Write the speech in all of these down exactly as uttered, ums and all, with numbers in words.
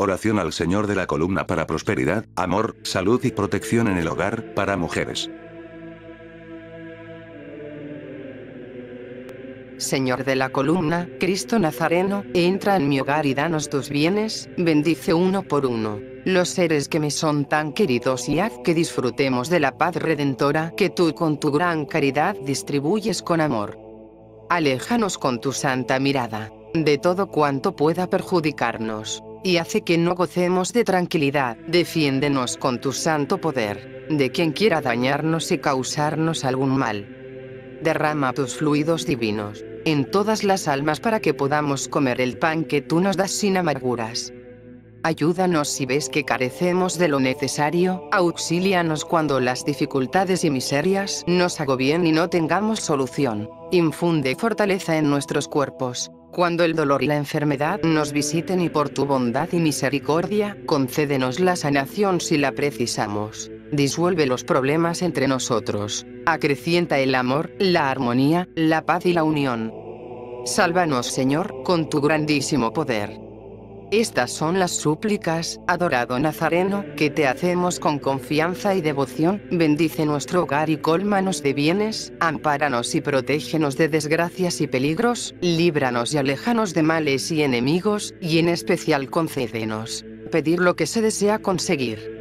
Oración al Señor de la Columna para prosperidad, amor, salud y protección en el hogar, para mujeres. Señor de la Columna, Cristo Nazareno, entra en mi hogar y danos tus bienes, bendice uno por uno los seres que me son tan queridos y haz que disfrutemos de la paz redentora que tú con tu gran caridad distribuyes con amor. Aléjanos con tu santa mirada de todo cuanto pueda perjudicarnos, y hace que no gocemos de tranquilidad. Defiéndenos con tu santo poder de quien quiera dañarnos y causarnos algún mal. Derrama tus fluidos divinos en todas las almas para que podamos comer el pan que tú nos das sin amarguras. Ayúdanos si ves que carecemos de lo necesario, auxílianos cuando las dificultades y miserias nos agobien y no tengamos solución. Infunde fortaleza en nuestros cuerpos, cuando el dolor y la enfermedad nos visiten, y por tu bondad y misericordia, concédenos la sanación si la precisamos. Disuelve los problemas entre nosotros, acrecienta el amor, la armonía, la paz y la unión. Sálvanos, Señor, con tu grandísimo poder. Estas son las súplicas, adorado Nazareno, que te hacemos con confianza y devoción. Bendice nuestro hogar y cólmanos de bienes, ampáranos y protégenos de desgracias y peligros, líbranos y aléjanos de males y enemigos, y en especial concédenos pedir lo que se desea conseguir.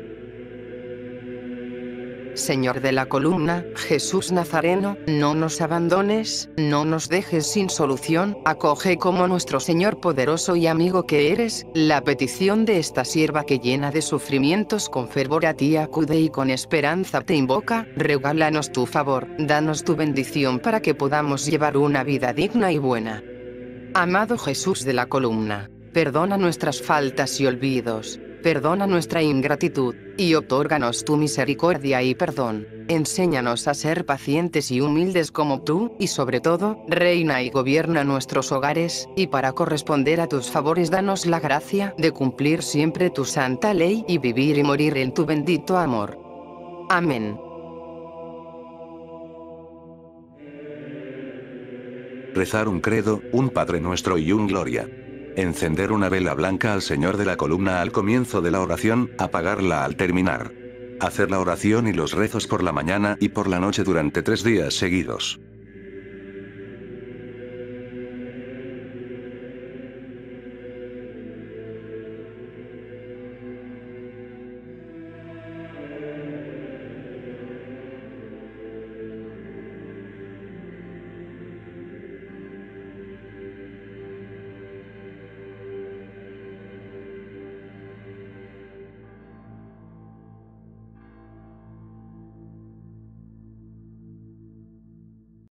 Señor de la Columna, Jesús Nazareno, no nos abandones, no nos dejes sin solución. Acoge como nuestro Señor poderoso y amigo que eres la petición de esta sierva que, llena de sufrimientos, con fervor a ti acude y con esperanza te invoca. Regálanos tu favor, danos tu bendición para que podamos llevar una vida digna y buena. Amado Jesús de la Columna, perdona nuestras faltas y olvidos, perdona nuestra ingratitud, y otórganos tu misericordia y perdón. Enséñanos a ser pacientes y humildes como tú, y sobre todo, reina y gobierna nuestros hogares, y para corresponder a tus favores danos la gracia de cumplir siempre tu santa ley y vivir y morir en tu bendito amor. Amén. Rezar un credo, un Padre Nuestro y un Gloria. Encender una vela blanca al Señor de la Columna al comienzo de la oración, apagarla al terminar. Hacer la oración y los rezos por la mañana y por la noche durante tres días seguidos.